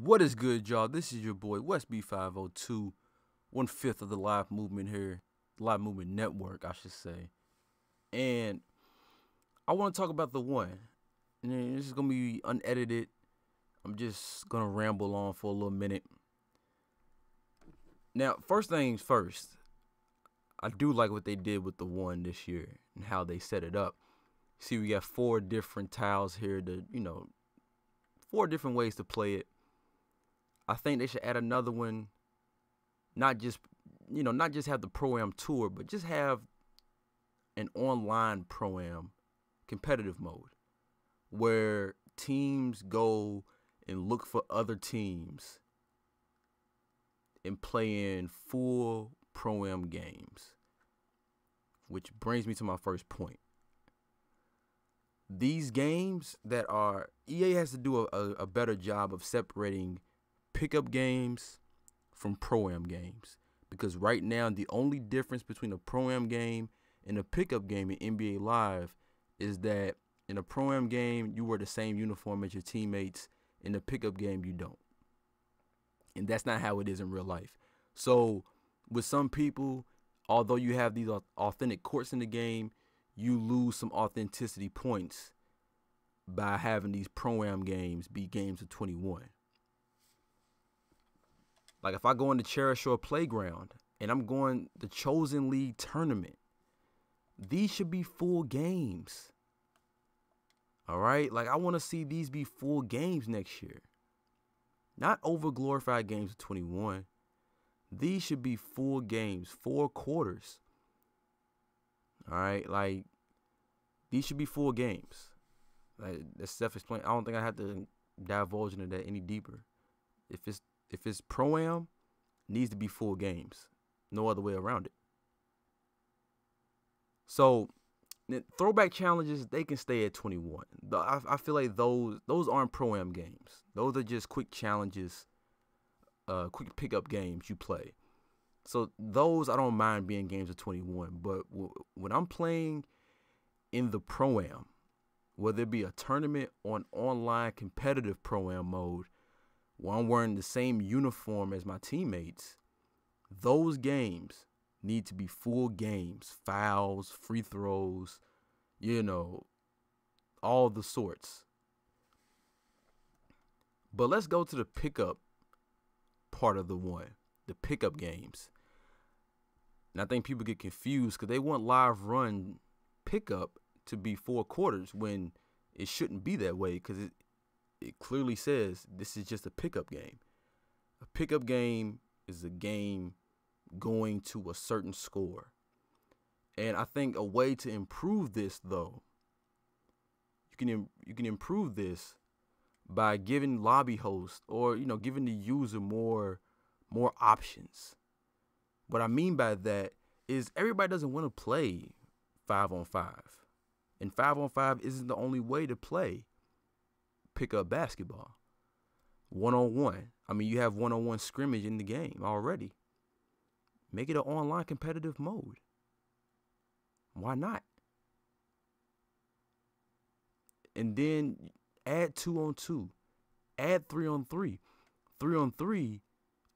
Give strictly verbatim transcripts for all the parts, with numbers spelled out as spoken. What is good, y'all? This is your boy West B five oh two, one fifth of the live movement here, live movement network, I should say. And I want to talk about The One. And this is gonna be unedited. I'm just gonna ramble on for a little minute. Now, first things first, I do like what they did with The One this year and how they set it up. See, we got four different tiles here to, you know, four different ways to play it. I think they should add another one, not just, you know, not just have the Pro Am tour, but just have an online Pro Am competitive mode where teams go and look for other teams and play in full Pro Am games. Which brings me to my first point. These games that are, E A has to do a, a, a better job of separating pickup games from Pro-Am games, because right now the only difference between a Pro-Am game and a pickup game in N B A Live is that in a Pro-Am game you wear the same uniform as your teammates, in a pickup game you don't, and that's not how it is in real life. So with some people, although you have these authentic courts in the game, you lose some authenticity points by having these Pro-Am games be games of twenty-one. Like, if I go into Cherishore Playground and I'm going the Chosen League Tournament, these should be full games. All right? Like, I want to see these be full games next year. Not over-glorified games of twenty-one. These should be full games, four quarters. All right? Like, these should be full games. Like, that's self-explained. I don't think I have to divulge into that any deeper. If it's If it's Pro-Am, needs to be full games. No other way around it. So, throwback challenges, they can stay at twenty-one. I, I feel like those those aren't Pro-Am games. Those are just quick challenges, uh, quick pickup games you play. So, those I don't mind being games of twenty-one. But w when I'm playing in the Pro-Am, whether it be a tournament or an online competitive Pro-Am mode, where I'm wearing the same uniform as my teammates, those games need to be full games. Fouls, free throws, you know, all the sorts. But let's go to the pickup part of The One, the pickup games. And I think people get confused because they want live run pickup to be four quarters when it shouldn't be that way, because it It clearly says this is just a pickup game. A pickup game is a game going to a certain score. And I think a way to improve this, though, you can you can improve this by giving lobby hosts, or, you know, giving the user more more options. What I mean by that is everybody doesn't want to play five on five. And five on five isn't the only way to play pick up basketball. One-on-one, I mean, you have one-on-one scrimmage in the game already. Make it an online competitive mode. Why not? And then add two on two, add three on three. Three on three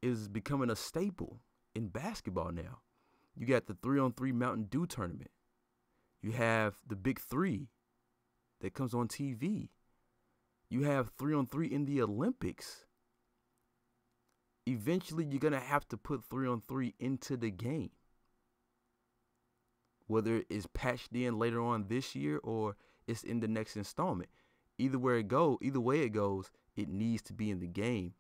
is becoming a staple in basketball now. You got the three on three Mountain Dew tournament. You have the Big Three that comes on T V. You have three on three in the Olympics. Eventually, you're going to have to put three on three into the game, whether it's patched in later on this year or it's in the next installment. Either way it go, either way it goes, it needs to be in the game.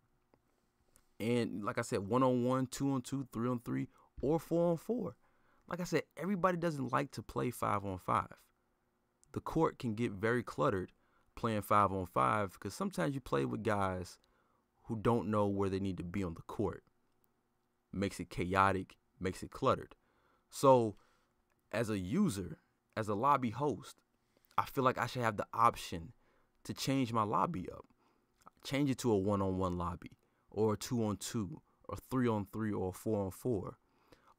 And like I said, one on one, two on two, three on three, or four on four. Like I said, everybody doesn't like to play five on five. The court can get very cluttered playing five on five, because sometimes you play with guys who don't know where they need to be on the court. Makes it chaotic, makes it cluttered. So as a user, as a lobby host, I feel like I should have the option to change my lobby up. Change it to a one-on-one lobby, or a two on two, or three on three, or four on four.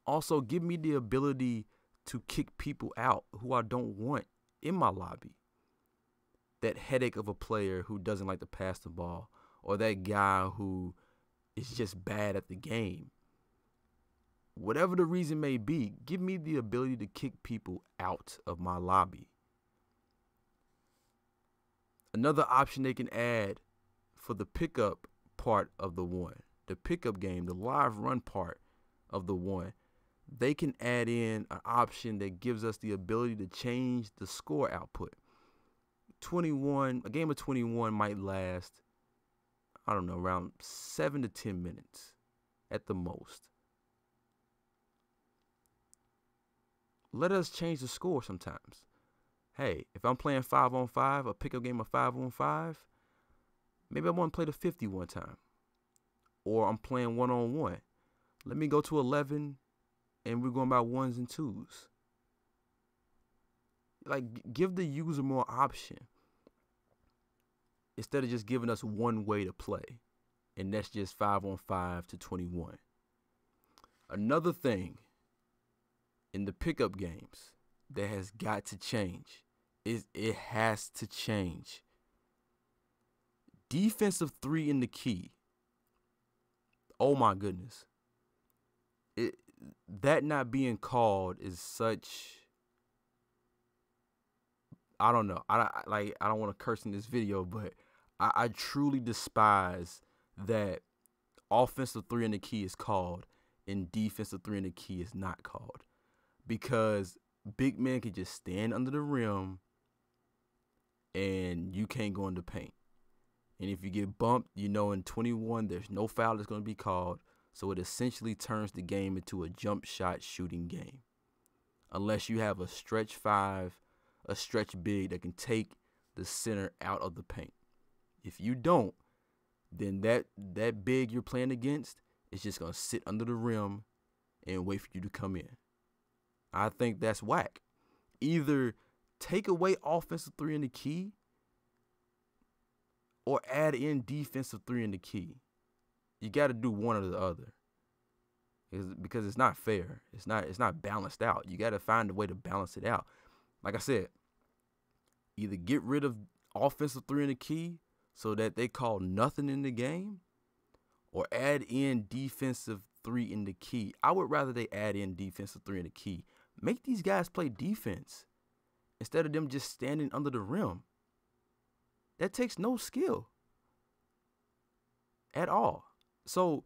Also, give me the ability to kick people out who I don't want in my lobby. That headache of a player who doesn't like to pass the ball, or that guy who is just bad at the game. Whatever the reason may be, give me the ability to kick people out of my lobby. Another option they can add for the pickup part of the one, the pickup game, the live run part of the one, they can add in an option that gives us the ability to change the score output. twenty-one, a game of twenty-one might last, I don't know, around seven to ten minutes at the most. Let us change the score sometimes. Hey, if I'm playing five on five, a pickup game of five on five, maybe I want to play to fifty one time. Or I'm playing one on one. Let me go to eleven, and we're going by ones and twos. Like, give the user more option instead of just giving us one way to play, and that's just five on five to twenty-one. Another thing in the pickup games that has got to change is it has to change. Defensive three in the key. Oh my goodness. It, that not being called is such, I don't know. I, I like I don't want to curse in this video, but I, I truly despise that offensive three in the key is called and defensive three in the key is not called, because big men can just stand under the rim and you can't go in the paint. And if you get bumped, you know in twenty-one there's no foul that's going to be called. So it essentially turns the game into a jump shot shooting game. Unless you have a stretch five, a stretch big that can take the center out of the paint. If you don't, then that, that big you're playing against is just going to sit under the rim and wait for you to come in. I think that's whack. Either take away offensive three in the key or add in defensive three in the key. You got to do one or the other, because it's not fair. It's not, it's not balanced out. You got to find a way to balance it out. Like I said, either get rid of offensive three in the key so that they call nothing in the game, or add in defensive three in the key. I would rather they add in defensive three in the key. Make these guys play defense instead of them just standing under the rim. That takes no skill at all. So,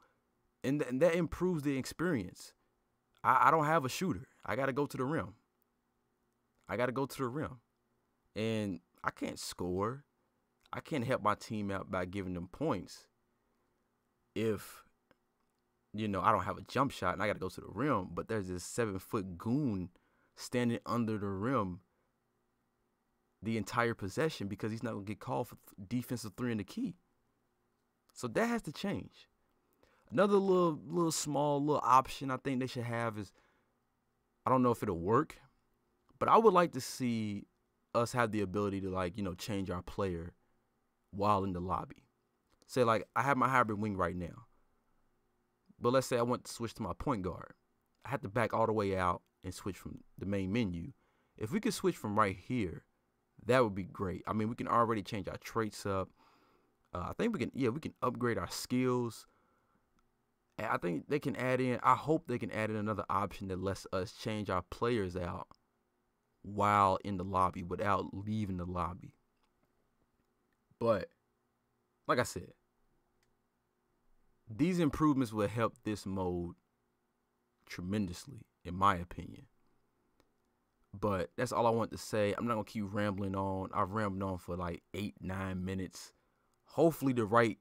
and, th and that improves the experience. I, I don't have a shooter. I got to go to the rim. I got to go to the rim. And I can't score. I can't help my team out by giving them points if, you know, I don't have a jump shot and I got to go to the rim, but there's this seven-foot goon standing under the rim the entire possession because he's not going to get called for defensive three in the key. So that has to change. Another little, little small little option I think they should have is, I don't know if it'll work, but I would like to see us have the ability to, like, you know, change our player while in the lobby. Say, like, I have my hybrid wing right now, but let's say I want to switch to my point guard. I have to back all the way out and switch from the main menu. If we could switch from right here, that would be great. I mean, we can already change our traits up. Uh, I think we can, yeah, we can upgrade our skills. And I think they can add in, I hope they can add in another option that lets us change our players out while in the lobby without leaving the lobby. But, like I said, these improvements will help this mode tremendously, in my opinion. But that's all I want to say. I'm not going to keep rambling on. I've rambled on for like eight, nine minutes. Hopefully the right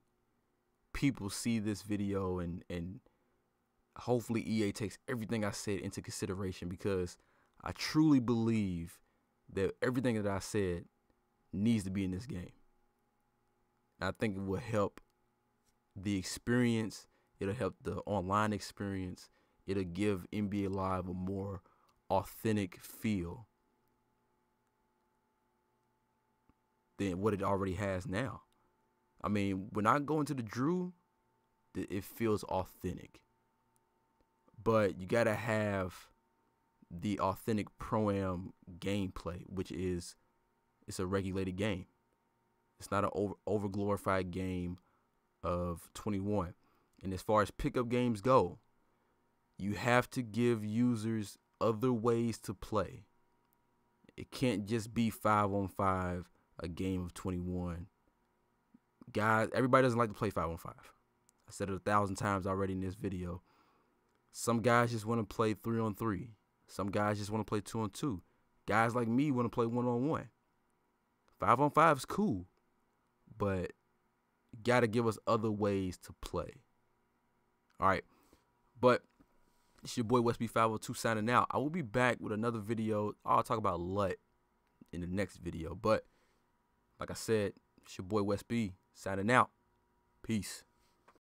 people see this video, and, and hopefully E A takes everything I said into consideration, because I truly believe that everything that I said needs to be in this game. And I think it will help the experience, it'll help the online experience, it'll give N B A Live a more authentic feel than what it already has now. I mean, when I go into the Drew, it feels authentic. But you gotta have the authentic Pro-Am gameplay, which is, it's a regulated game. It's not an over, over glorified game of twenty-one. And as far as pickup games go, you have to give users other ways to play. It can't just be five on five, a game of twenty-one. Guys, everybody doesn't like to play five on five. I said it a thousand times already in this video. Some guys just want to play three on three. Some guys just want to play two on two. Guys like me want to play one on one. Five on five is cool, but you got to give us other ways to play. All right, but it's your boy West B five oh two signing out. I will be back with another video. I'll talk about L U T in the next video. But like I said, it's your boy WestB signing out. Peace.